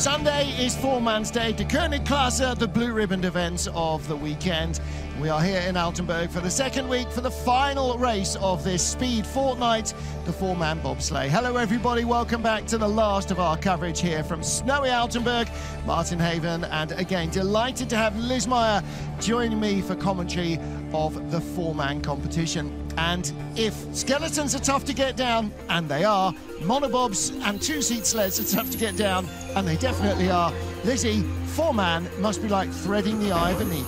Sunday is four-man's day to Königklasse, the blue ribbon events of the weekend. We are here in Altenberg for the second week for the final race of this speed fortnight, the four-man bobsleigh. Hello, everybody. Welcome back to the last of our coverage here from snowy Altenberg, Martinhaven, and again, delighted to have Liz Meyer join me for commentary of the four-man competition. And if skeletons are tough to get down, and they are, monobobs and two-seat sleds are tough to get down, and they definitely are, Lizzie, four-man must be like threading the eye of a needle.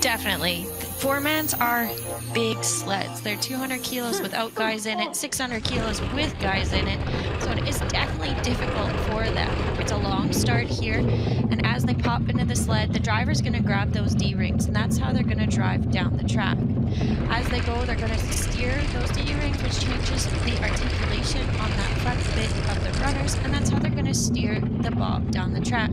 Definitely. Four-mans are big sleds. They're 200 kilos without guys in it, 600 kilos with guys in it. So it is definitely difficult for them. It's a long start here, and as they pop into the sled, the driver's going to grab those D-rings, and that's how they're going to drive down the track. As they go, they're going to steer those D-rings, which changes the articulation on that front bit of the runners, and that's how they're going to steer the bob down the track.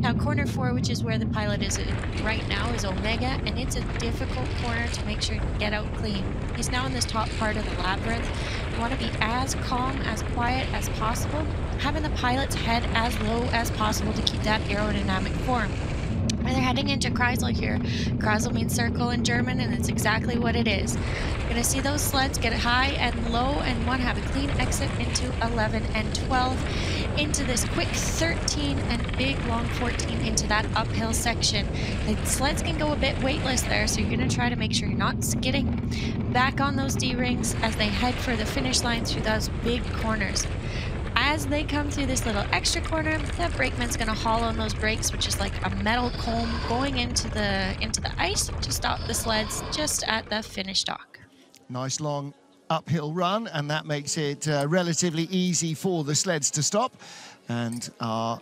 Now, corner four, which is where the pilot is right now, is Omega, and it's a difficult corner to make sure to get out clean. He's now in this top part of the labyrinth. You want to be as calm, as quiet as possible, having the pilot's head as low as possible to keep that aerodynamic form. And they're heading into Kreisel here. Kreisel means circle in German, and it's exactly what it is. You're going to see those sleds get high and low, and one have a clean exit into 11 and 12. Into this quick 13 and big long 14 into that uphill section. The sleds can go a bit weightless there, so you're going to try to make sure you're not skidding back on those D-rings as they head for the finish line through those big corners. As they come through this little extra corner, the brakeman's going to haul on those brakes, which is like a metal comb going into the ice to stop the sleds just at the finish dock. Nice long uphill run, and that makes it relatively easy for the sleds to stop. And our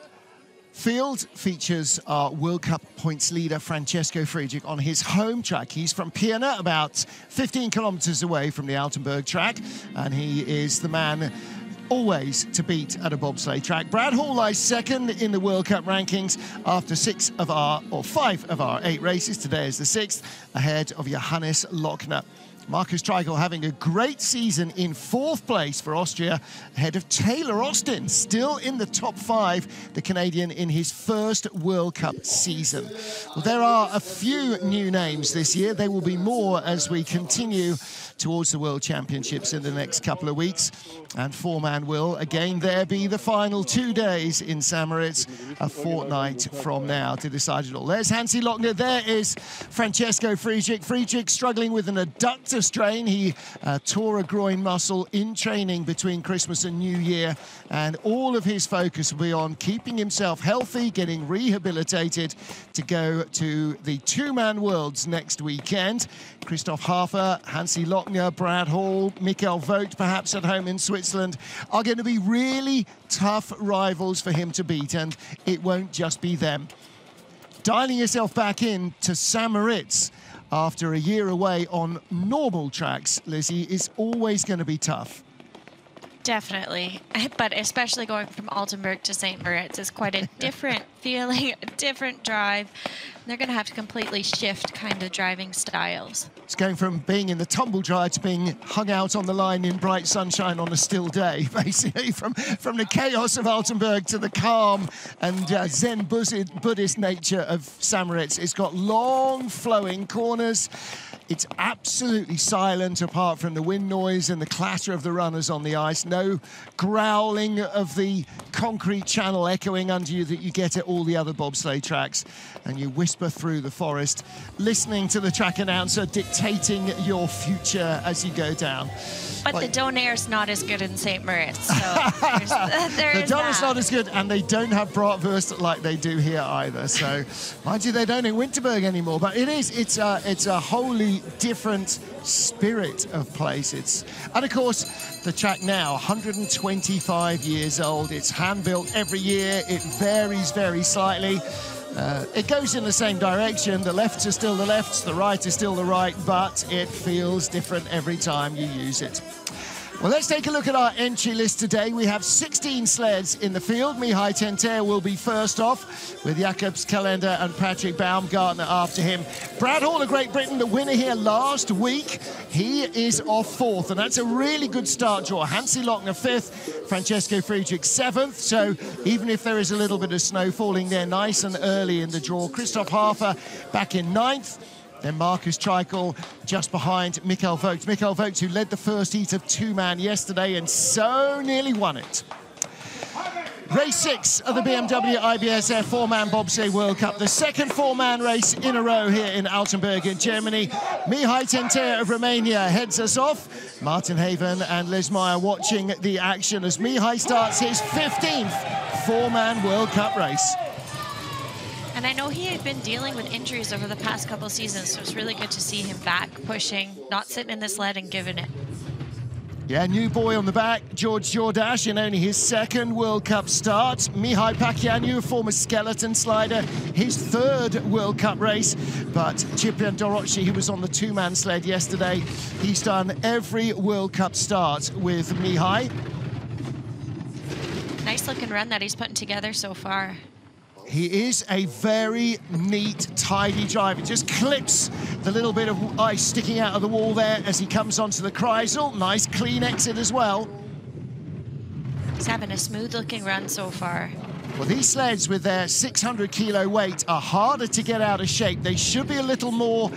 field features our World Cup points leader Francesco Friedrich on his home track. He's from Pirna, about 15 kilometers away from the Altenberg track, and he is the man always to beat at a bobsleigh track. Brad Hall lies second in the World Cup rankings after five of our eight races. Today is the sixth, ahead of Johannes Lochner. Markus Treichl having a great season in fourth place for Austria, ahead of Taylor Austin, still in the top five, the Canadian in his first World Cup season. Well, there are a few new names this year. There will be more as we continue towards the World Championships in the next couple of weeks. And four-man will again there be the final 2 days in Saint-Moritz, a fortnight from now, to decide it all. There's Hansi Lochner. There is Francesco Friedrich. Friedrich struggling with an adductor strain. He tore a groin muscle in training between Christmas and New Year, and all of his focus will be on keeping himself healthy, getting rehabilitated to go to the two-man worlds next weekend. Christoph Hafer, Hansi Lochner, Brad Hall, Michael Vogt, perhaps at home in Switzerland, are going to be really tough rivals for him to beat, and it won't just be them. Dialing yourself back in to Saint-Moritz after a year away on normal tracks, Lizzie, is always going to be tough. Definitely, but especially going from Altenberg to Saint-Moritz is quite a different feeling, a different drive. They're going to have to completely shift kind of driving styles. It's going from being in the tumble dry to being hung out on the line in bright sunshine on a still day, basically, from the chaos of Altenberg to the calm and Zen Buddhist nature of Saint-Moritz. It's got long flowing corners. It's absolutely silent apart from the wind noise and the clatter of the runners on the ice. No growling of the concrete channel echoing under you that you get at all the other bobsleigh tracks. And you whisper through the forest, listening to the track announcer dictating your future as you go down. But the Donaire's not as good in Saint-Moritz, so there's the Donaire's not as good, and they don't have bratwurst like they do here either. So, mind you, they don't in Winterberg anymore. But it's a wholly different spirit of place. And of course, the track now, 125 years old. It's hand-built every year. It varies very slightly. It goes in the same direction. The lefts are still the lefts, the right is still the right, but it feels different every time you use it. Well, let's take a look at our entry list today. We have 16 sleds in the field. Mihai Tentea will be first off, with Jakobs Kalenders and Patrick Baumgartner after him. Brad Hall of Great Britain, the winner here last week, he is off fourth, and that's a really good start draw. Hansi Lochner fifth, Francesco Friedrich seventh, so even if there is a little bit of snow falling there nice and early in the draw. Christoph Hafer back in ninth. Then Markus Treichl just behind Michael Vogt. Michael Vogt, who led the first heat of two-man yesterday and so nearly won it. Race 6 of the BMW IBSF four-man bobsleigh World Cup. The second four-man race in a row here in Altenberg in Germany. Mihai Tentea of Romania heads us off. Martin Haven and Liz Meyer watching the action as Mihai starts his 15th four-man World Cup race. And I know he had been dealing with injuries over the past couple of seasons, so it's really good to see him back, pushing, not sitting in the sled and giving it. Yeah, new boy on the back, George Jordache, in only his second World Cup start. Mihai Pacianu, a former skeleton slider, his third World Cup race. But Ciprian Daroczi, who was on the two-man sled yesterday, he's done every World Cup start with Mihai. Nice-looking run that he's putting together so far. He is a very neat, tidy driver. Just clips the little bit of ice sticking out of the wall there as he comes onto the Kreisel. Nice, clean exit as well. He's having a smooth-looking run so far. Well, these sleds with their 600-kilo weight are harder to get out of shape. They should be a little more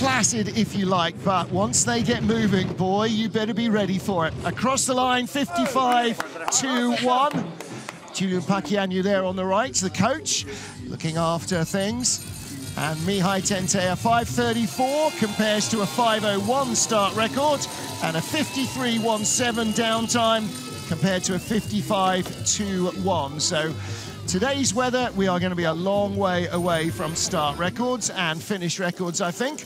placid, if you like, but once they get moving, boy, you better be ready for it. Across the line, 55-2-1. Julian Pacianu there on the right, the coach, looking after things. And Mihai Tentea, 5.34, compares to a 5.01 start record and a 53.17 downtime compared to a 55.21. So today's weather, we are going to be a long way away from start records and finish records, I think.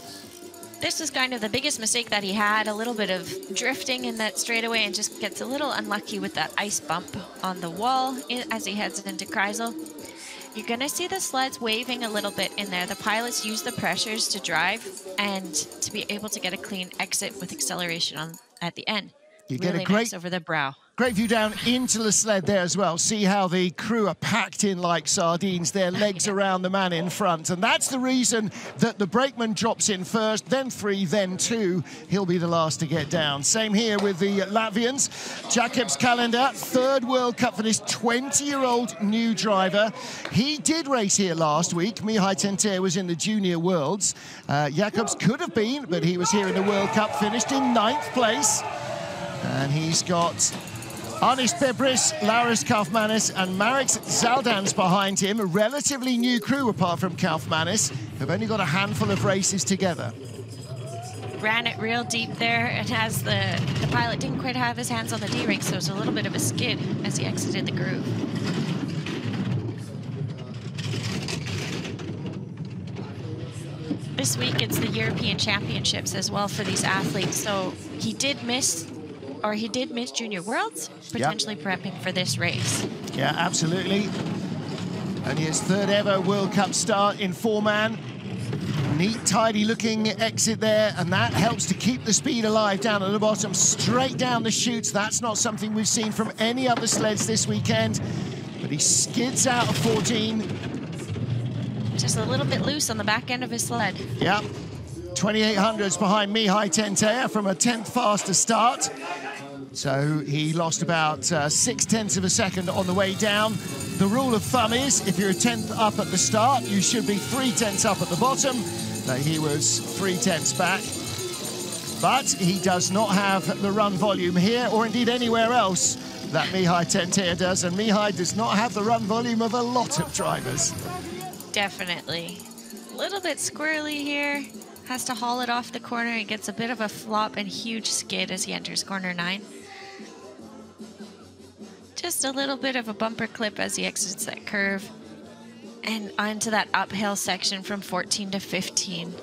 This is kind of the biggest mistake that he had, a little bit of drifting in that straightaway and just gets a little unlucky with that ice bump on the wall as he heads into Kreisel. You're going to see the sleds waving a little bit in there. The pilots use the pressures to drive and to be able to get a clean exit with acceleration on at the end. You get a great nice over the brow. Great view down into the sled there as well. See how the crew are packed in like sardines, their legs around the man in front. And that's the reason that the brakeman drops in first, then three, then two. He'll be the last to get down. Same here with the Latvians. Jakobs Kalenders, third World Cup for this 20-year-old new driver. He did race here last week. Mihai Tentea was in the Junior Worlds. Jakobs could have been, but he was here in the World Cup, finished in ninth place. And he's got Arnis Pipris, Laris Kaufmanis and Marek Zaldans behind him. A relatively new crew apart from Kaufmanis, who've only got a handful of races together. Ran it real deep there, and as the pilot didn't quite have his hands on the D-ring, so it was a little bit of a skid as he exited the groove. This week it's the European Championships as well for these athletes, so he did miss... or he did miss Junior Worlds, potentially prepping for this race. Yeah, absolutely. And his third ever World Cup start in four-man. Neat, tidy-looking exit there, and that helps to keep the speed alive down at the bottom, straight down the chutes. That's not something we've seen from any other sleds this weekend, but he skids out of 14. Just a little bit loose on the back end of his sled. Yeah. 2800s behind Mihai Tentea from a 10th faster start. So he lost about 0.6 of a second on the way down. The rule of thumb is if you're a 10th up at the start, you should be 0.3 up at the bottom. But he was 0.3 back. But he does not have the run volume here or indeed anywhere else that Mihai Tentea does. And Mihai does not have the run volume of a lot of drivers. Definitely. A little bit squirrely here. Has to haul it off the corner and gets a bit of a flop and huge skid as he enters corner 9. Just a little bit of a bumper clip as he exits that curve and onto that uphill section from 14 to 15.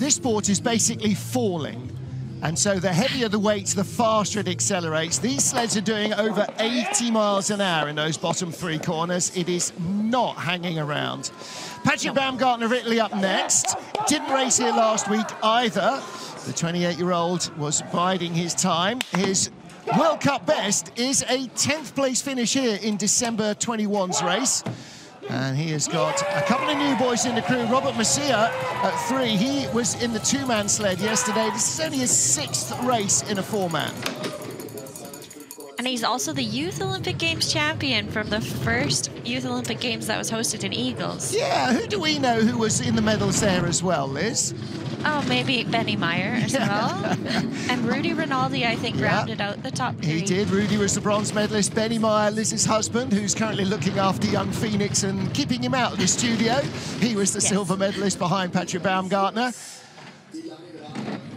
This sport is basically falling. And so the heavier the weight, the faster it accelerates. These sleds are doing over 80 miles an hour in those bottom three corners. It is not hanging around. Patrick Baumgartner of Italy up next. Didn't race here last week either. The 28-year-old was biding his time. His World Cup best is a 10th place finish here in December 21's race. And he has got a couple of new boys in the crew. Robert Messia at 3. He was in the two-man sled yesterday. This is only his 6th race in a 4-man. And he's also the Youth Olympic Games champion from the first Youth Olympic Games that was hosted in Eagles. Yeah, who do we know who was in the medals there as well, Liz? Oh, maybe Benny Meyer as well. And Rudy Rinaldi, I think, rounded out the top 3. He did. Rudy was the bronze medalist. Benny Meyer, Liz's husband, who's currently looking after young Phoenix and keeping him out of the studio. He was the silver medalist behind Patrick Baumgartner.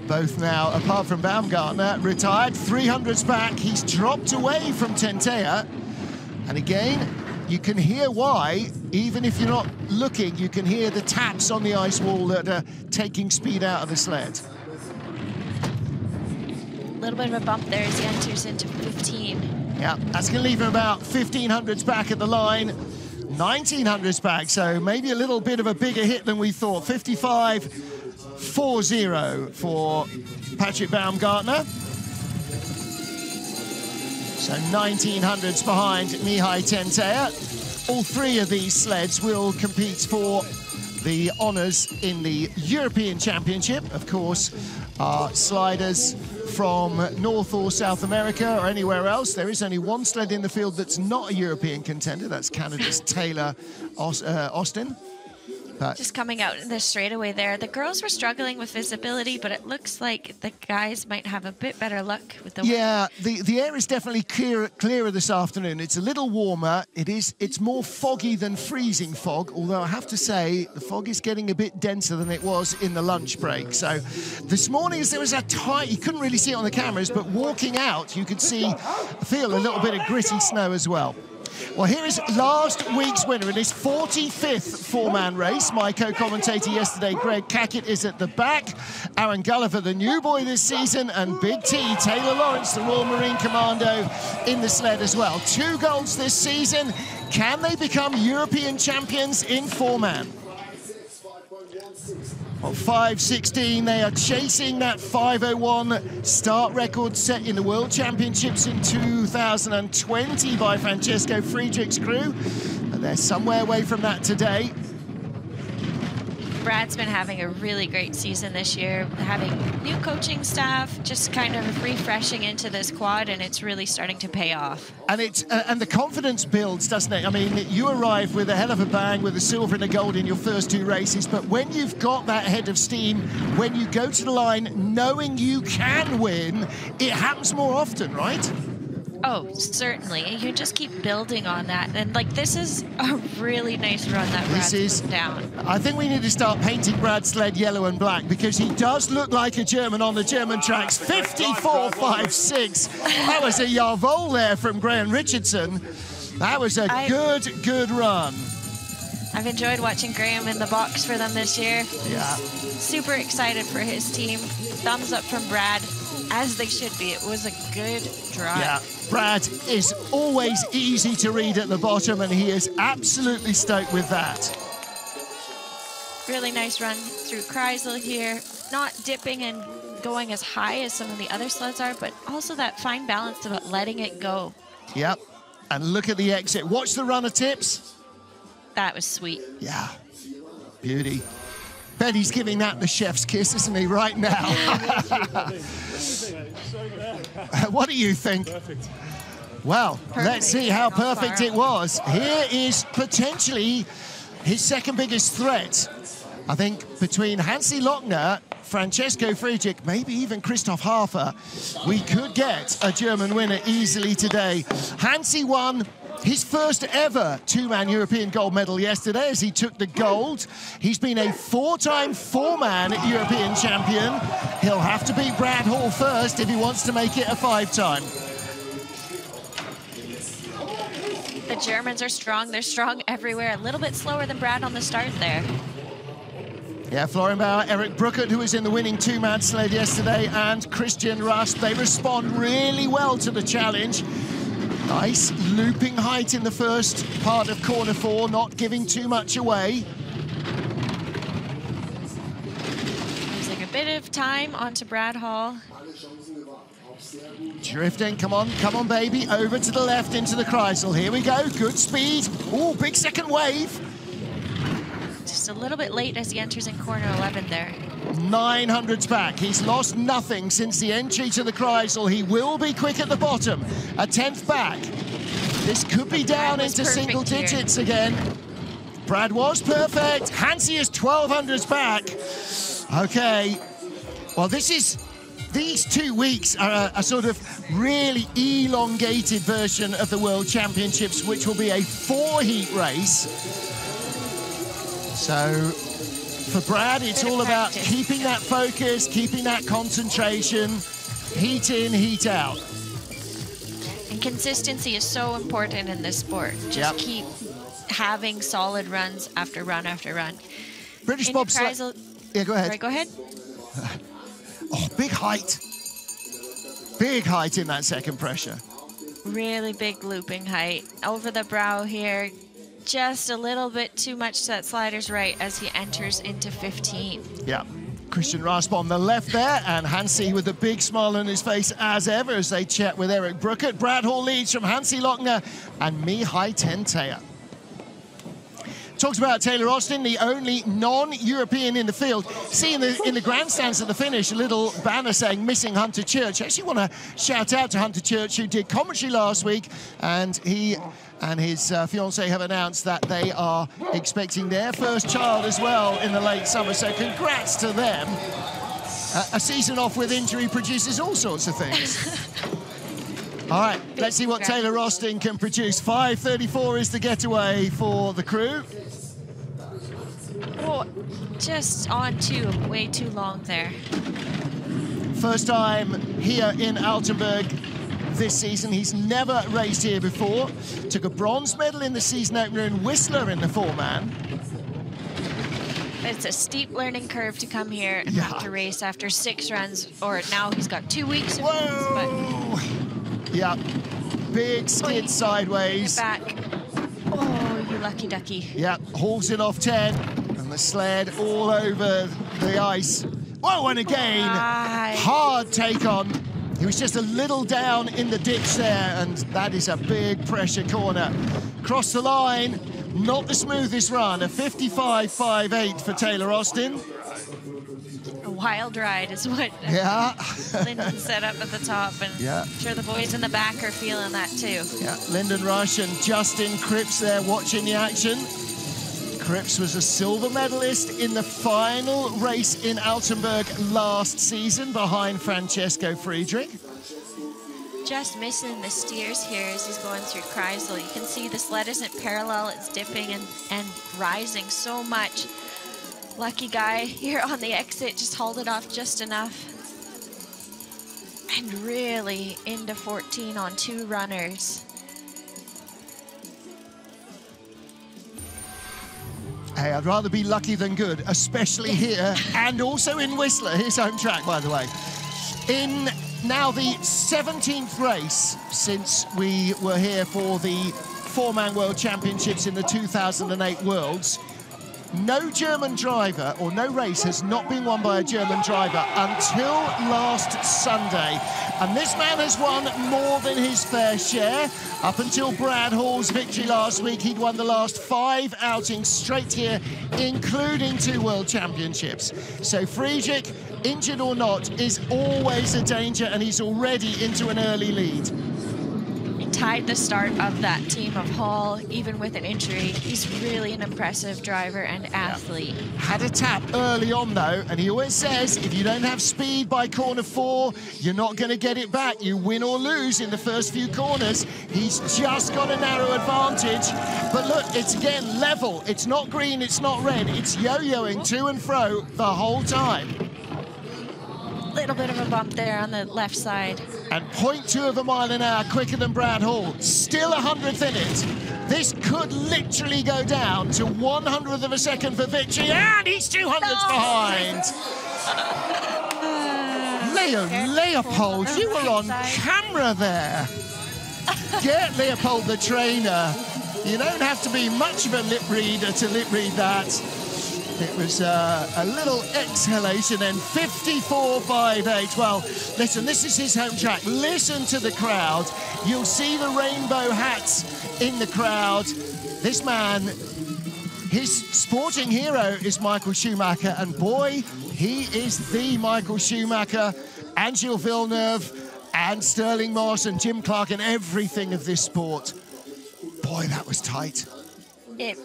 Both now, apart from Baumgartner, retired. 300's back. He's dropped away from Tentea. And again, you can hear why, even if you're not looking, you can hear the taps on the ice wall that are taking speed out of the sled. A little bit of a bump there as he enters into 15. Yeah, that's going to leave him about 1,500's back at the line. 1,900's back, so maybe a little bit of a bigger hit than we thought. 55.40 for Patrick Baumgartner. So 1,900's behind Mihai Tentea. All three of these sleds will compete for the honours in the European Championship. Of course, our sliders from North or South America or anywhere else. There is only one sled in the field that's not a European contender. That's Canada's Taylor Austin. But just coming out in the straightaway there. The girls were struggling with visibility, but it looks like the guys might have a bit better luck with the the air is definitely clearer this afternoon. It's a little warmer. It's more foggy than freezing fog, although I have to say the fog is getting a bit denser than it was in the lunch break. So this morning there was a tight, you couldn't really see it on the cameras, but walking out you could feel a little bit of gritty snow as well. Well, here is last week's winner in his 45th four-man race. My co-commentator yesterday, Greg Cackett, is at the back. Aaron Gulliver, the new boy this season, and Big T, Taylor Lawrence, the Royal Marine Commando, in the sled as well. 2 golds this season. Can they become European champions in four-man? Well, 5.16, they are chasing that 5.01 start record set in the World Championships in 2020 by Francesco Friedrich's crew. And they're somewhere away from that today. Brad's been having a really great season this year, having new coaching staff, just kind of refreshing into this quad, and it's really starting to pay off. And it's and the confidence builds, doesn't it? I mean, you arrive with a hell of a bang with a silver and a gold in your first 2 races, but when you've got that head of steam, when you go to the line knowing you can win, it happens more often, right? Oh, certainly. You just keep building on that. And, like, this is a really nice run that Brad's put down. I think we need to start painting Brad's sled yellow and black because he does look like a German on the German tracks. 54.56. That was a Jarvol there from Graham Richardson. That was a good run. I've enjoyed watching Graham in the box for them this year. Yeah. Super excited for his team. Thumbs up from Brad. As they should be. It was a good drive. Yeah, Brad is always easy to read at the bottom, and he is absolutely stoked with that. Really nice run through Kreisel here. Not dipping and going as high as some of the other sleds are, but also that fine balance about letting it go. Yep, and look at the exit. Watch the runner tips. That was sweet. Yeah, beauty. Betty's giving that the chef's kiss, isn't he, right now? What do you think? Perfect. Well, let's see how perfect it was. Here is potentially his second biggest threat. I think between Hansi Lochner, Francesco Friedrich, maybe even Christoph Hafer, we could get a German winner easily today. Hansi won his first ever two-man European gold medal yesterday as he took the gold. He's been a 4-time four-man European champion. He'll have to beat Brad Hall first if he wants to make it a 5-time. The Germans are strong. They're strong everywhere. A little bit slower than Brad on the start there. Yeah, Florian Bauer, Eric Bruckert, who was in the winning two-man sled yesterday, and Christian Rust, they respond really well to the challenge. Nice looping height in the first part of corner 4, not giving too much away. Looks like a bit competitive time onto Brad Hall. Drifting, come on, come on, baby. Over to the left into the Kreisel. Here we go, good speed. Ooh, big second wave. Just a little bit late as he enters in corner 11 there. 900s back. He's lost nothing since the entry to the Kreisel. He will be quick at the bottom. A 10th back. This could be down into single digits again. Brad was perfect. Hansi is 1200s back. Okay. Well, this is... These 2 weeks are a sort of really elongated version of the World Championships, which will be a four-heat race. So... For Brad, it's all about keeping that focus, keeping that concentration, heat in, heat out. And consistency is so important in this sport. Just keep having solid runs after run after run. British bobsled. Yeah, go ahead. Sorry, go ahead. Oh, big height. Big height in that second pressure. Really big looping height. Over the brow here. Just a little bit too much to that slider's right as he enters into 15. Yeah, Christian Rasp on the left there, and Hansi with a big smile on his face as ever as they chat with Eric Brookert. Brad Hall leads from Hansi Lochner and Mihai Tentea. Talks about Taylor Austin, the only non-European in the field. See in the grandstands at the finish, a little banner saying missing Hunter Church. I actually want to shout out to Hunter Church, who did commentary last week, and he and his fiancée have announced that they are expecting their first child as well in the late summer, so congrats to them. A season off with injury produces all sorts of things. All right, let's see what Taylor Austin can produce. 5:34 is the getaway for the crew. Oh, just on two, way too long there. First time here in Altenberg this season. He's never raced here before. Took a bronze medal in the season opener in Whistler in the four-man. It's a steep learning curve to come here and have to race after 6 runs, or now he's got 2 weeks of runs, but... Yeah, big skid sideways. Back. Oh, you lucky ducky. Yeah, hauls it off 10, and the sled all over the ice. Oh, and again, hard take on. He was just a little down in the ditch there, and that is a big pressure corner. Cross the line, not the smoothest run, a 55.58 for Taylor Austin. Wild ride is what Lyndon set up at the top, and I'm sure the boys in the back are feeling that too. Yeah, Lyndon Rush and Justin Cripps there watching the action. Cripps was a silver medalist in the final race in Altenberg last season behind Francesco Friedrich. Just missing the steers here as he's going through Kreisel. You can see the sled isn't parallel, it's dipping and rising so much. Lucky guy here on the exit, just hauled it off just enough. And really into 14 on 2 runners. Hey, I'd rather be lucky than good, especially here and also in Whistler, his home track, by the way. In now the 17th race since we were here for the four-man World Championships in the 2008 Worlds. No German driver, or no race has not been won by a German driver until last Sunday. And this man has won more than his fair share. Up until Brad Hall's victory last week, he'd won the last 5 outings straight here, including 2 World Championships. So Friedrich, injured or not, is always a danger, and he's already into an early lead. Tied the start of that team of Hall, even with an injury. He's really an impressive driver and athlete. Had a tap early on, though, and he always says, if you don't have speed by corner 4, you're not going to get it back. You win or lose in the first few corners. He's just got a narrow advantage. But look, it's again level. It's not green, it's not red. It's yo-yoing to and fro the whole time. Little bit of a bump there on the left side. And 0.2 of a mile an hour quicker than Brad Hall. Still 100th in it. This could literally go down to 100th of a second for victory, and he's 200ths behind. Leopold, you were on camera there. Get Leopold the trainer. You don't have to be much of a lip reader to lip read that. It was a little exhalation, and 54.58. Well, listen, this is his home track. Listen to the crowd. You'll see the rainbow hats in the crowd. This man, his sporting hero is Michael Schumacher, and boy, he is the Michael Schumacher, and Gilles Villeneuve, and Sterling Moss, and Jim Clark, and everything of this sport. Boy, that was tight. Yep.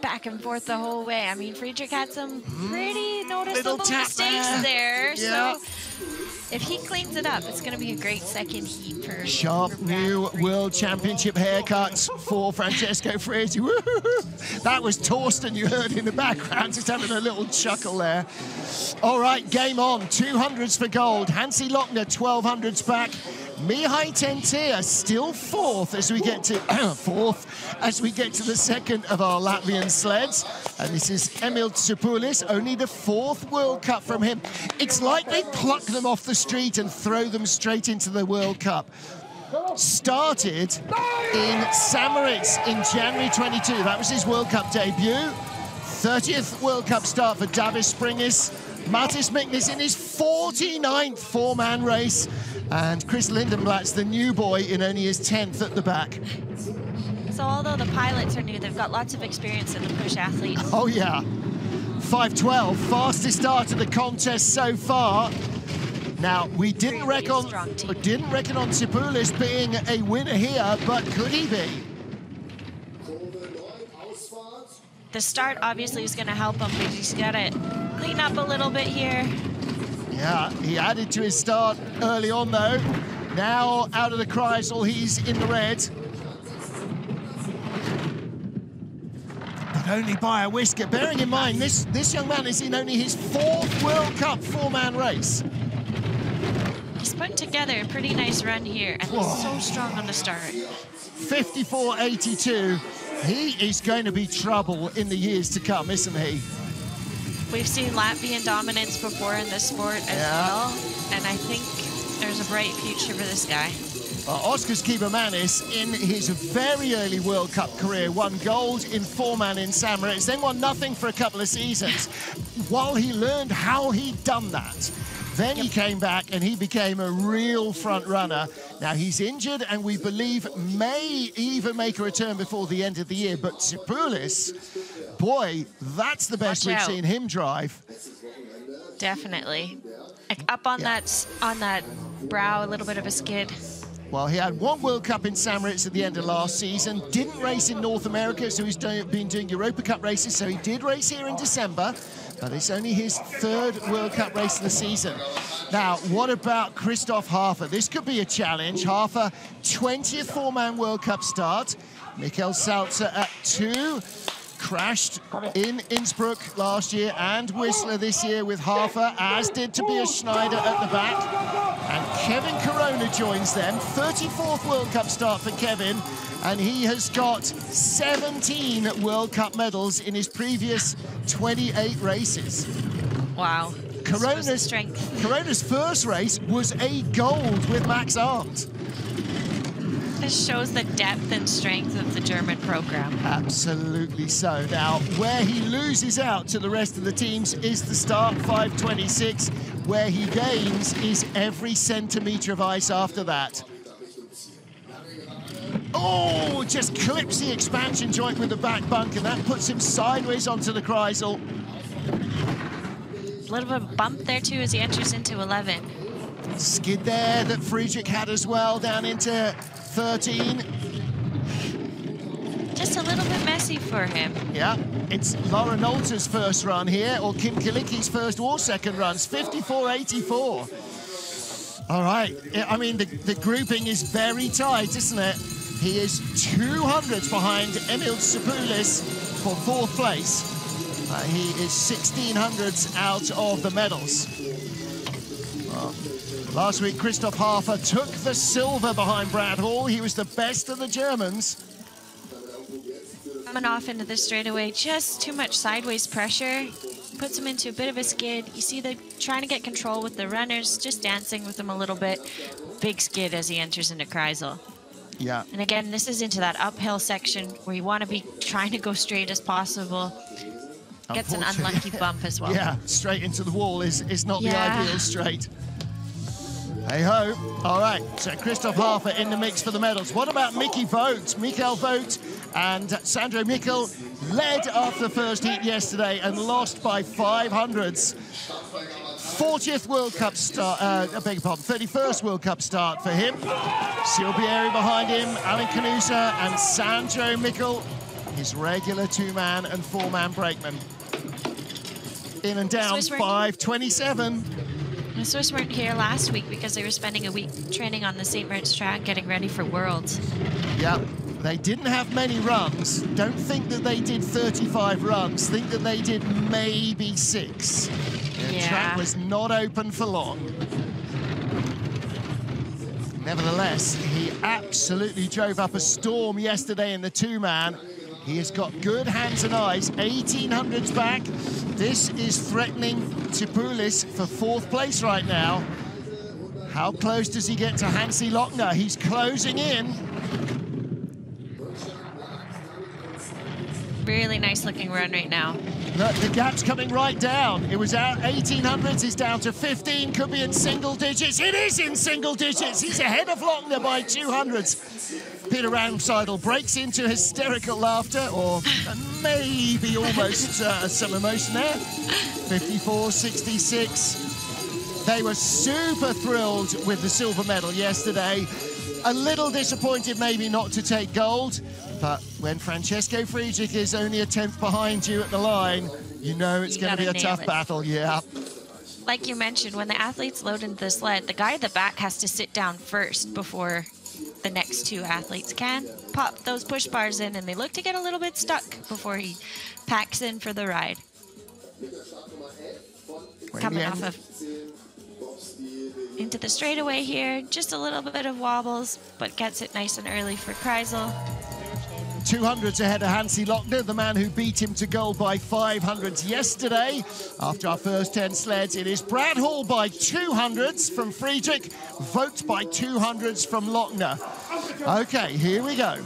Back and forth the whole way. I mean, Friedrich had some pretty noticeable mistakes there. Yeah. So if he cleans it up, it's going to be a great second heat for Sharp new Friedrich. World Championship haircuts for Francesco Friedrich. That was Torsten you heard in the background, just having a little chuckle there. All right, game on. 200s for gold. Hansi Lochner, 1200s back. Mihai Tentea still fourth as we get to the second of our Latvian sleds, and this is Emils Cipulis, only the fourth World Cup from him. It's like they pluck them off the street and throw them straight into the World Cup. Started in Saint-Moritz in January 22. That was his World Cup debut. 30th World Cup start for Davis Springis. Mattis Miknis in his 49th four-man race, and Chris Lindenblatt's the new boy in only his 10th at the back. So although the pilots are new, they've got lots of experience in the push athletes. Oh yeah. 5:12, fastest start of the contest so far. Now, we didn't reckon on Cipulis being a winner here, but could he be? The start obviously is going to help him, but he's got to clean up a little bit here. Yeah, he added to his start early on, though. Now, out of the Kreisel, he's in the red. But only by a whisker. Bearing in mind, this young man is in only his fourth World Cup four-man race. He's put together a pretty nice run here, and he's so strong on the start. 54.82. He is going to be trouble in the years to come, isn't he? We've seen Latvian dominance before in this sport as well, and I think there's a bright future for this guy. Oskars Kibermanis, in his very early World Cup career, won gold in four-man in Saint-Moritz, then won nothing for a couple of seasons while he learned how he'd done that. Then he came back and he became a real front runner. Now he's injured and we believe may even make a return before the end of the year. But Cipulis, boy, that's the best we've seen him drive. Definitely. Like up on that brow, a little bit of a skid. Well, he had one World Cup in Saint-Moritz at the end of last season, didn't race in North America, so he's been doing Europa Cup races, so he did race here in December, but it's only his third World Cup race of the season. Now, what about Christoph Hafer? This could be a challenge. Hafer, 20th four-man World Cup start. Michael Salzer at 2. Crashed in Innsbruck last year and Whistler this year with Hafer, as did Tobias Schneider at the back. And Kevin Corona joins them. 34th World Cup start for Kevin, and he has got 17 World Cup medals in his previous 28 races. Wow. Corona's first race was a gold with Max Arndt. This shows the depth and strength of the German program. Absolutely so. Now, where he loses out to the rest of the teams is the start, 5:26. Where he gains is every centimetre of ice after that. Oh, just clips the expansion joint with the back bunk, and that puts him sideways onto the Kreisel. A little bit of a bump there, too, as he enters into 11. Skid there that Friedrich had as well, down into 13. Just a little bit messy for him. Yeah, it's Laura Nolter's first run here, or Kim Kilicki's first or second runs, 54.84. All right, I mean, the grouping is very tight, isn't it? He is 200 behind Emils Cipulis for fourth place. He is 1600 out of the medals. Last week, Christoph Hafer took the silver behind Brad Hall. He was the best of the Germans. Coming off into the straightaway, just too much sideways pressure. Puts him into a bit of a skid. You see they're trying to get control with the runners, just dancing with them a little bit. Big skid as he enters into Kreisel. Yeah. And again, this is into that uphill section where you want to be trying to go straight as possible. Gets an unlucky bump as well. Yeah, straight into the wall is not the ideal straight. Hey-ho. All right, so Christoph Hafer in the mix for the medals. What about Mickey Vogt? Michael Vogt and Sandro Michel led after the first heat yesterday and lost by 500s. 40th World Cup start, I beg your pardon, 31st World Cup start for him. Silbieri behind him, Alan Canusa and Sandro Michel, his regular two-man and four-man brakeman. In and down, 5:27. The Swiss weren't here last week because they were spending a week training on the St. Moritz track, getting ready for Worlds. Yep, they didn't have many runs. Don't think that they did 35 runs. Think that they did maybe 6. The track was not open for long. Nevertheless, he absolutely drove up a storm yesterday in the two-man. He has got good hands and eyes, 1800s back. This is threatening Cipulis for 4th place right now. How close does he get to Hansi Lochner? He's closing in. Really nice looking run right now. Look, the gap's coming right down. It was out 1800s, he's down to 15, could be in single digits. It is in single digits. He's ahead of Lochner by 200s. Peter Ramseidel breaks into hysterical laughter, or maybe almost some emotion there. 54.66. They were super thrilled with the silver medal yesterday. A little disappointed maybe not to take gold, but when Francesco Friedrich is only a 10th behind you at the line, you know it's going to be a tough battle, Like you mentioned, when the athletes load into the sled, the guy at the back has to sit down first before the next two athletes can pop those push bars in, and they look to get a little bit stuck before he packs in for the ride. Coming off of into the straightaway here, just a little bit of wobbles, but gets it nice and early for Kreisel. 200s ahead of Hansi Lochner, the man who beat him to gold by 500s yesterday. After our first 10 sleds, it is Brad Hall by 200s from Friedrich, Vogt by 200s from Lochner. Okay, here we go.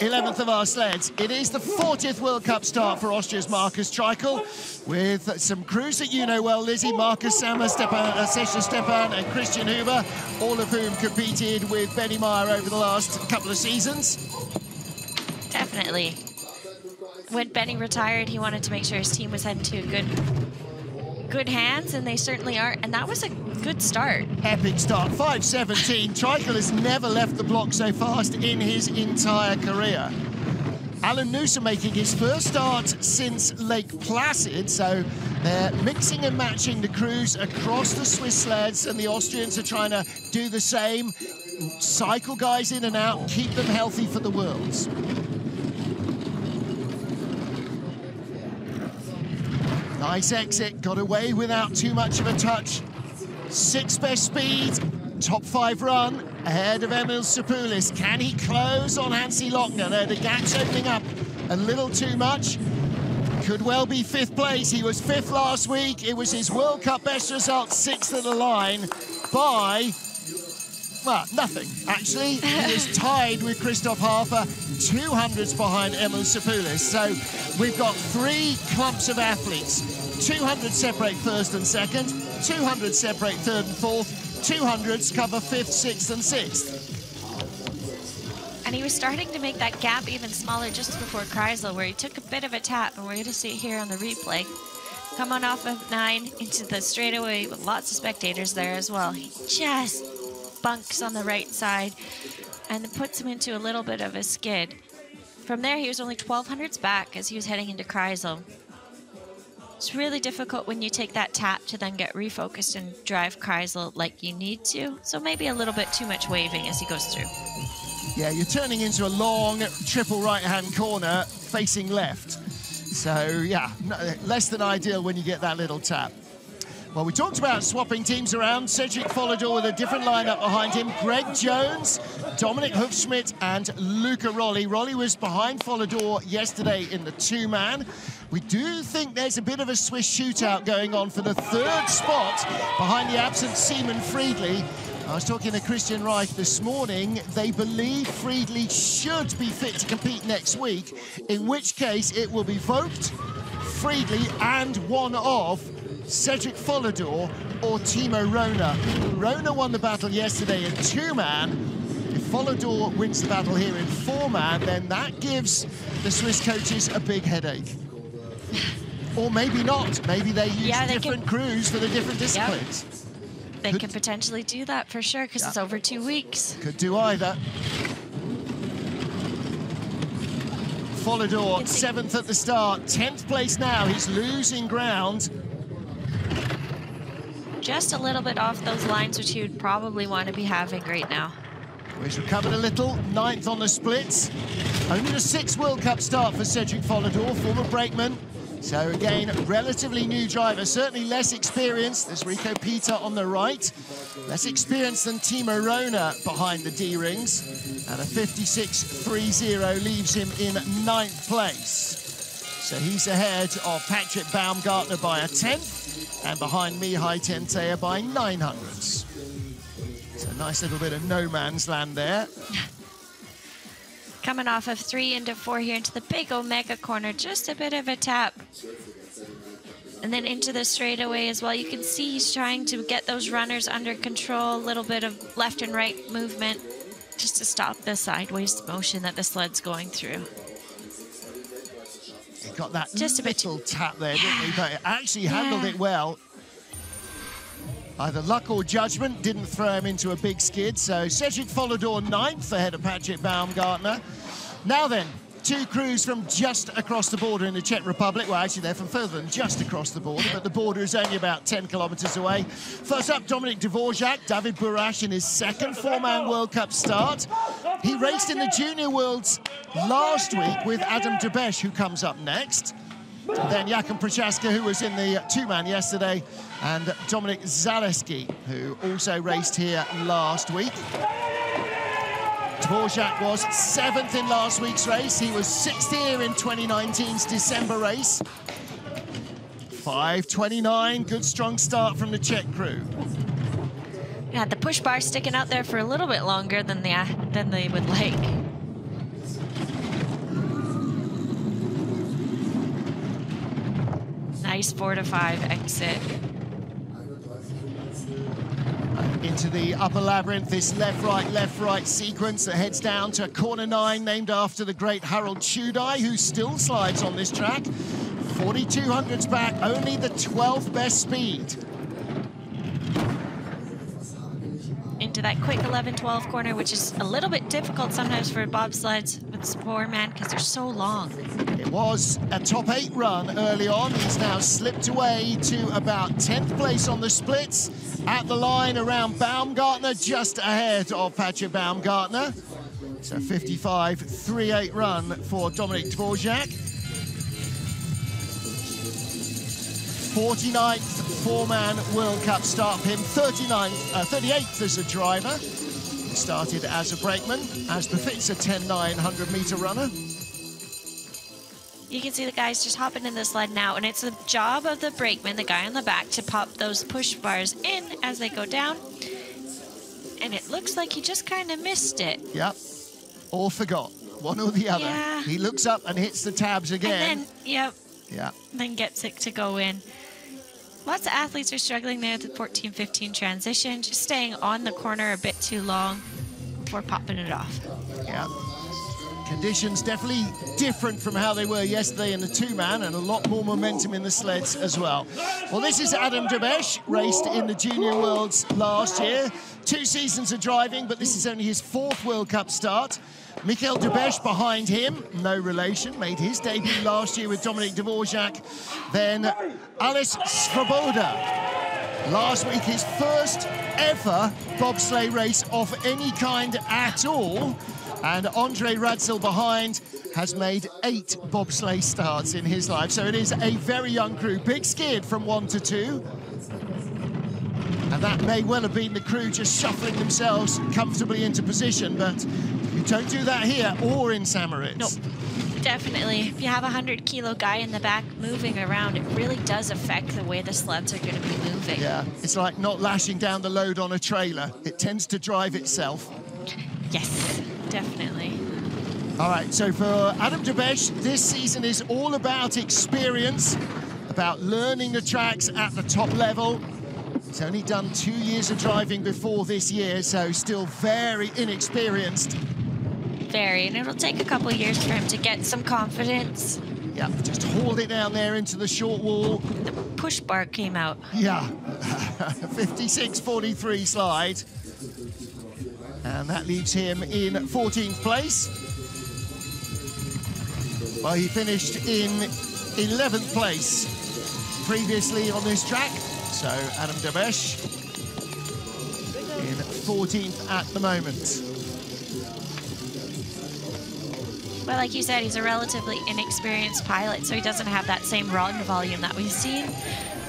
11th of our sleds. It is the 40th World Cup start for Austria's Markus Treichl, with some crews that you know well, Lizzie, Markus Sammer, Sascha Stepan and Christian Huber, all of whom competed with Benny Meyer over the last couple of seasons. Definitely. When Benny retired, he wanted to make sure his team was heading to good hands, and they certainly are. And that was a good start. Epic start, 5:17. Treichl has never left the block so fast in his entire career. Alan Noosa making his first start since Lake Placid, so they're mixing and matching the crews across the Swiss sleds, and the Austrians are trying to do the same, cycle guys in and out, keep them healthy for the Worlds. Nice exit, got away without too much of a touch. 6th best speed, top 5 run, ahead of Emils Cipulis. Can he close on Hansi Lochner? No, the gap's opening up a little too much. Could well be 5th place. He was 5th last week. It was his World Cup best result, 6th at the line by, well, nothing. Actually, he is tied with Christoph Hafer, 200s behind Emils Cipulis. So we've got 3 clumps of athletes. 200 separate 1st and 2nd, 200 separate 3rd and 4th, 200s cover 5th, 6th and 6th. And he was starting to make that gap even smaller just before Kreisel, where he took a bit of a tap, and we're going to see it here on the replay. Coming off of 9 into the straightaway with lots of spectators there as well. He just bunks on the right side and then puts him into a little bit of a skid. From there, he was only 1200s back as he was heading into Kreisel. It's really difficult when you take that tap to then get refocused and drive Kreisel like you need to. So maybe a little bit too much waving as he goes through. Yeah, you're turning into a long triple right-hand corner facing left. So yeah, less than ideal when you get that little tap. Well, we talked about swapping teams around. Cédric Follador with a different lineup behind him. Greg Jones, Dominik Hufschmidt, and Luca Rolli. Rolli was behind Follador yesterday in the two-man. We do think there's a bit of a Swiss shootout going on for the 3rd spot behind the absent Seaman Friedli. I was talking to Christian Reich this morning. They believe Friedli should be fit to compete next week, in which case it will be Vogt, Friedli, and one of Cédric Follador or Timo Rohner. Rohner won the battle yesterday in two-man. If Follador wins the battle here in four-man, then that gives the Swiss coaches a big headache. Or maybe not. Maybe they use different crews for the different disciplines. Yep. They could potentially do that for sure, because it's over 2 weeks. Could do either. Follador, seventh at the start, 10th place now. He's losing ground. Just a little bit off those lines, which you'd probably want to be having right now. He's recovered a little, 9th on the splits. Only the 6th World Cup start for Cédric Follador, former brakeman. So again, relatively new driver, certainly less experienced. There's Rico Pita on the right. Less experienced than Timo Rohner behind the D-rings. And a 56.30 leaves him in 9th place. So he's ahead of Patrick Baumgartner by a 10th and behind Mihai Tentea by 900ths. It's a nice little bit of no man's land there. Coming off of 3 into 4 here into the big Omega corner, just a bit of a tap. And then into the straightaway as well. You can see he's trying to get those runners under control, a little bit of left and right movement, just to stop the sideways motion that the sled's going through. He got that just little tap there, didn't he? But it actually handled it well. Either luck or judgment didn't throw him into a big skid, so Cédric Follador 9th ahead of Patrick Baumgartner. Now then, two crews from just across the border in the Czech Republic. Well, actually, they're from further than just across the border, but the border is only about 10 kilometers away. First up, Dominic Dvorak, David Burash in his second four-man World Cup start. He raced in the Junior Worlds last week with Adam Debesch, who comes up next. And then Jakub Prochaska, who was in the two-man yesterday, and Dominic Zaleski, who also raced here last week. Dvorak was 7th in last week's race. He was 6th here in 2019's December race. 5.29, good strong start from the Czech crew. Yeah, the push bar sticking out there for a little bit longer than they would like. Nice 4 to 5 exit. Into the upper labyrinth, this left-right sequence that heads down to corner 9, named after the great Harold Chudai, who still slides on this track. 4,200s back, only the 12th best speed. Into that quick 11-12 corner, which is a little bit difficult sometimes for bobsleds with four-man because they're so long. It was a top 8 run early on. He's now slipped away to about 10th place on the splits. At the line around Baumgartner, just ahead of Patrick Baumgartner. It's a 55.38 run for Dominic Dvorak. 49th four-man World Cup start for him, 38th as a driver. He started as a brakeman, as befits a 10.9 100-meter runner. You can see the guys just hopping in the sled now, and it's the job of the brakeman, the guy on the back, to pop those push bars in as they go down. And it looks like he just kind of missed it. Yep, or forgot, one or the other. Yeah. He looks up and hits the tabs again. And then, then gets it to go in. Lots of athletes are struggling there at the 14-15 transition, just staying on the corner a bit too long before popping it off. Yeah. Conditions definitely different from how they were yesterday in the two-man, and a lot more momentum in the sleds as well. Well, this is Adam Debesch, raced in the Junior Worlds last year. 2 seasons of driving, but this is only his 4th World Cup start. Michael Debesch behind him, no relation, made his debut last year with Dominic Dvorak. Then Alice Svoboda, last week his first ever bobsleigh race of any kind at all. And Andre Radzill behind has made 8 bobsleigh starts in his life. So it is a very young crew, big skid from 1 to 2. And that may well have been the crew just shuffling themselves comfortably into position, but you don't do that here or in Saint Moritz. Nope. Definitely. If you have a 100-kilo guy in the back moving around, it really does affect the way the sleds are going to be moving. Yeah, it's like not lashing down the load on a trailer. It tends to drive itself. Yes, definitely. All right, so for Adam Debesch, this season is all about experience, about learning the tracks at the top level. He's only done 2 years of driving before this year, so still very inexperienced. Very, and it'll take a couple of years for him to get some confidence. Yeah, just hauled it down there into the short wall. The push bar came out. Yeah, 56.43 slide. And that leaves him in 14th place. Well, he finished in 11th place previously on this track. So Adam Debesch in 14th at the moment. Well, like you said, he's a relatively inexperienced pilot, so he doesn't have that same run volume that we've seen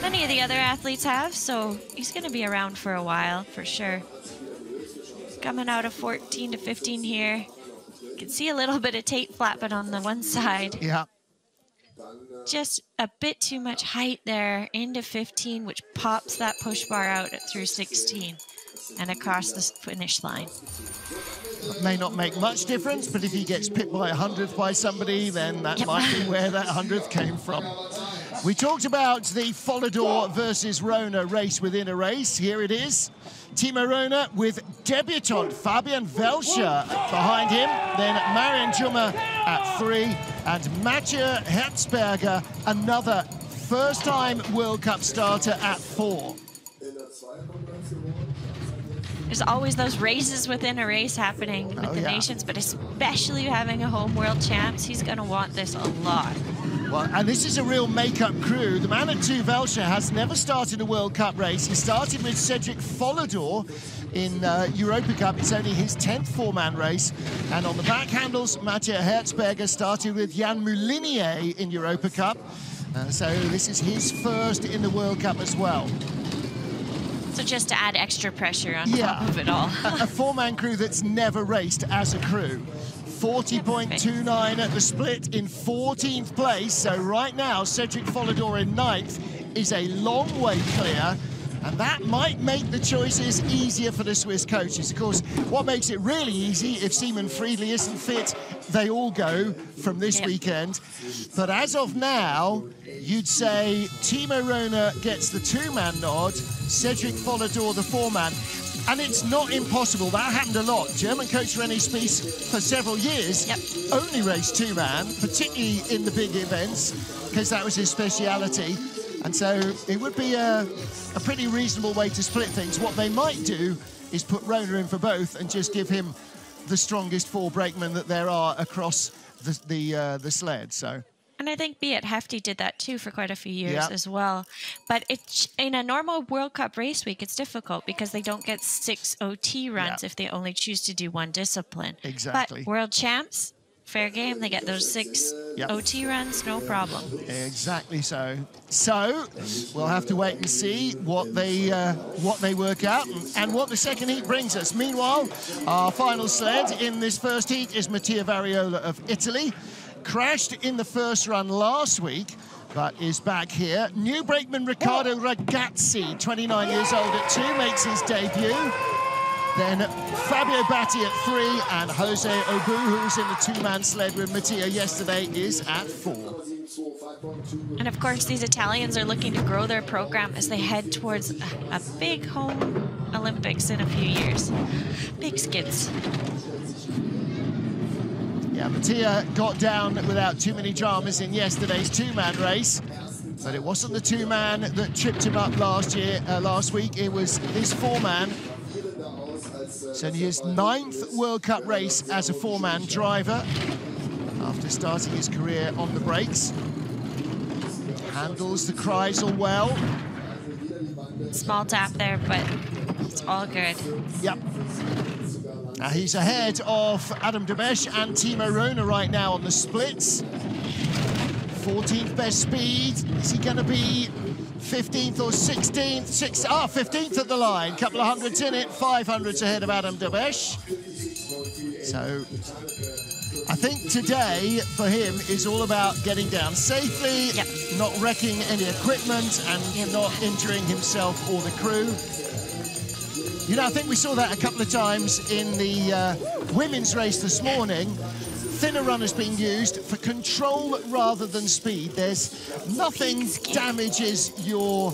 many of the other athletes have. So he's going to be around for a while, for sure. Coming out of 14 to 15 here. You can see a little bit of tape flapping on the one side. Yeah. Just a bit too much height there into 15, which pops that push bar out through 16 and across the finish line. It may not make much difference, but if he gets pipped by 100th by somebody, then that might be where that 100th came from. We talked about the Follador versus Rohner race within a race. Here it is. Timo Rohner with debutant Fabian Welcher behind him, then Marian Jummer at 3, and Mathieu Herzberger, another first-time World Cup starter at 4. There's always those races within a race happening with the nations, but especially having a home world champs, he's going to want this a lot. Well, and this is a real make-up crew. The man at 2, Welcher, has never started a World Cup race. He started with Cédric Follador in Europa Cup. It's only his 10th four-man race. And on the back handles, Mathieu Herzberger started with Jan Moulinier in Europa Cup. So this is his first in the World Cup as well. So just to add extra pressure on top of it all. A four-man crew that's never raced as a crew. 40.29 at the split in 14th place. So right now, Cédric Follador in 9th is a long way clear. And that might make the choices easier for the Swiss coaches. Of course, what makes it really easy, if Seaman Friedli isn't fit, they all go from this weekend. But as of now, you'd say Timo Rohner gets the two-man nod, Cédric Follador the four-man. And it's not impossible. That happened a lot. German coach René Spiess, for several years, only raced two-man, particularly in the big events, because that was his speciality. And so it would be a pretty reasonable way to split things. What they might do is put Rohner in for both and just give him the strongest four brakemen that there are across the sled. So. And I think Beat Hefty did that too for quite a few years as well. But it, in a normal World Cup race week, it's difficult because they don't get 6 OT runs if they only choose to do one discipline. Exactly. But World Champs, fair game. They get those 6 OT runs, no problem. Exactly so. So we'll have to wait and see what they work out and what the second heat brings us. Meanwhile, our final sled in this first heat is Mattia Variola of Italy. Crashed in the first run last week, but is back here. New brakeman Riccardo Ragazzi, 29 years old at 2, makes his debut. Then Fabio Batti at 3, and Jose Obu, who was in the two-man sled with Mattia yesterday, is at 4. And of course, these Italians are looking to grow their program as they head towards a big home Olympics in a few years. Big skits. Yeah, Mattia got down without too many dramas in yesterday's two-man race, but it wasn't the two-man that tripped him up last week. It was this four-man. It's only his 9th World Cup race as a four-man driver after starting his career on the brakes. Handles the Kreisel well. Small tap there, but it's all good. Yep. Now he's ahead of Adam Debesch and Timo Rohner right now on the splits. 14th best speed. Is he going to be 15th or 16th? 15th at the line. Couple of hundreds in it. 500s ahead of Adam Debesch. So I think today for him is all about getting down safely, yep, not wrecking any equipment and yep, not injuring himself or the crew. You know, I think we saw that a couple of times in the women's race this morning. Thinner runners being used for control rather than speed. There's nothing damages your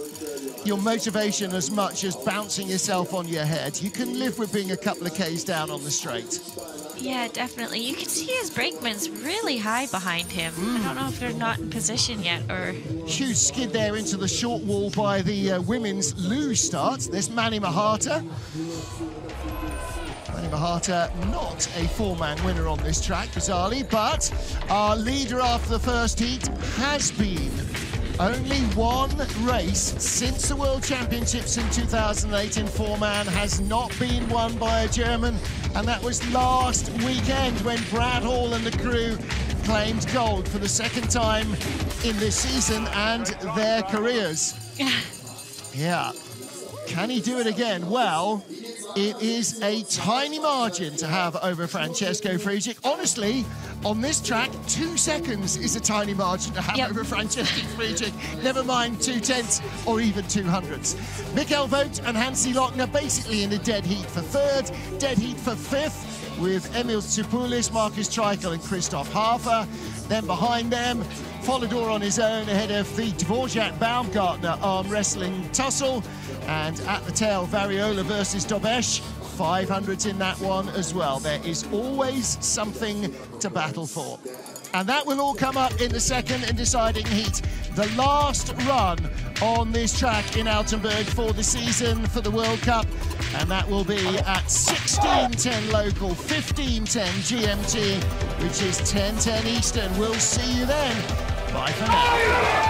motivation as much as bouncing yourself on your head. You can live with being a couple of Ks down on the straight. Yeah, definitely. You can see his brakeman's really high behind him. I don't know if they're not in position yet or... Huge skid there into the short wall by the women's Lou start. This Mani Mahata. Mani Mahata, not a four-man winner on this track, bizarrely, but our leader after the first heat has been. Only one race since the World Championships in 2008 in four-man has not been won by a German, and that was last weekend when Brad Hall and the crew claimed gold for the second time in this season and their careers. Yeah. Can he do it again? Well, it is a tiny margin to have over Francesco Friedrich. Honestly, on this track, 2 seconds is a tiny margin to have over Francesco Friedrich, never mind 2/10 or even 200ths. Michael Vogt and Hansi Lochner basically in the dead heat for third, dead heat for fifth, with Emils Cipulis, Markus Treichl and Christoph Hafer. Then behind them, Follador on his own ahead of the Dvorak-Baumgartner arm wrestling tussle. And at the tail, Variola versus Dobesh. 500s in that one as well. There is always something to battle for. And that will all come up in the second and deciding heat. The last run on this track in Altenberg for the season for the World Cup. And that will be at 16:10 local, 15:10 GMT, which is 10:10 Eastern. We'll see you then. Bye for now.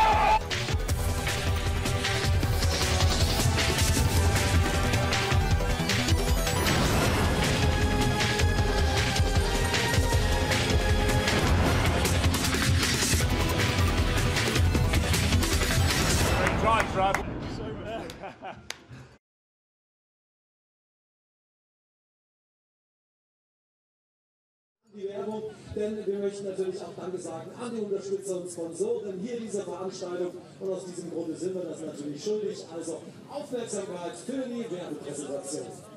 Denn wir möchten natürlich auch Danke sagen an die Unterstützer und Sponsoren hier dieser Veranstaltung. Und aus diesem Grunde sind wir das natürlich schuldig. Also Aufmerksamkeit für die Werbepräsentation.